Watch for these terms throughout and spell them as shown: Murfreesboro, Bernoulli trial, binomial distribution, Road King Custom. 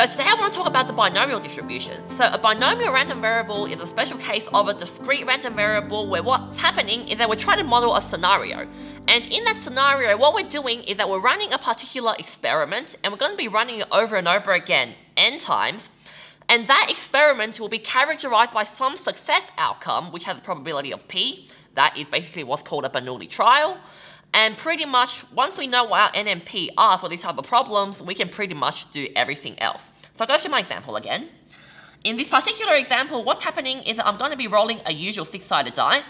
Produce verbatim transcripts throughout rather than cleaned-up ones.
So today I want to talk about the binomial distribution. So a binomial random variable is a special case of a discrete random variable where what's happening is that we're trying to model a scenario. And in that scenario, what we're doing is that we're running a particular experiment, and we're going to be running it over and over again, n times. And that experiment will be characterized by some success outcome, which has a probability of p. That is basically what's called a Bernoulli trial. And pretty much, once we know what our N and P are for these type of problems, we can pretty much do everything else. So I'll go through my example again. In this particular example, what's happening is that I'm going to be rolling a usual six-sided dice,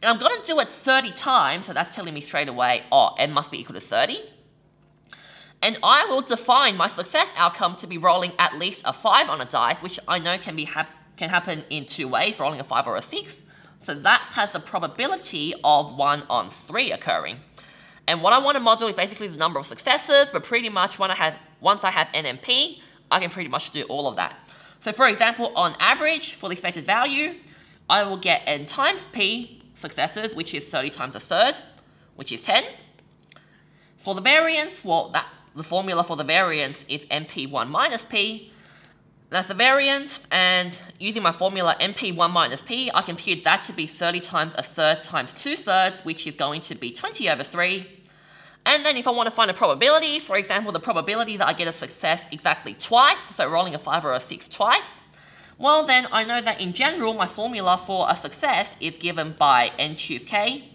and I'm going to do it thirty times, so that's telling me straight away, oh, n must be equal to thirty. And I will define my success outcome to be rolling at least a five on a dice, which I know can, be hap can happen in two ways, rolling a five or a six. So that has the probability of one on three occurring. And what I want to model is basically the number of successes, but pretty much when I have, once I have N and P, I can pretty much do all of that. So for example, on average, for the expected value, I will get N times P successes, which is thirty times a third, which is ten. For the variance, well, that, the formula for the variance is N P one minus P. That's the variance, and using my formula N P one minus P, I compute that to be thirty times a third times two thirds, which is going to be twenty over three. And then if I want to find a probability, for example, the probability that I get a success exactly twice, so rolling a five or a six twice, well then I know that in general my formula for a success is given by n choose k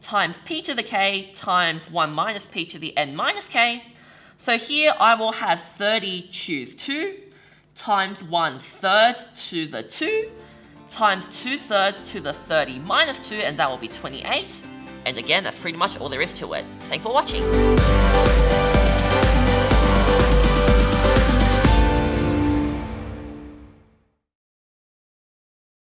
times p to the k times one minus p to the n minus k. So here I will have thirty choose two times one third to the two, times two thirds to the thirty minus two, and that will be twenty-eight. And again, that's pretty much all there is to it. Thanks for watching.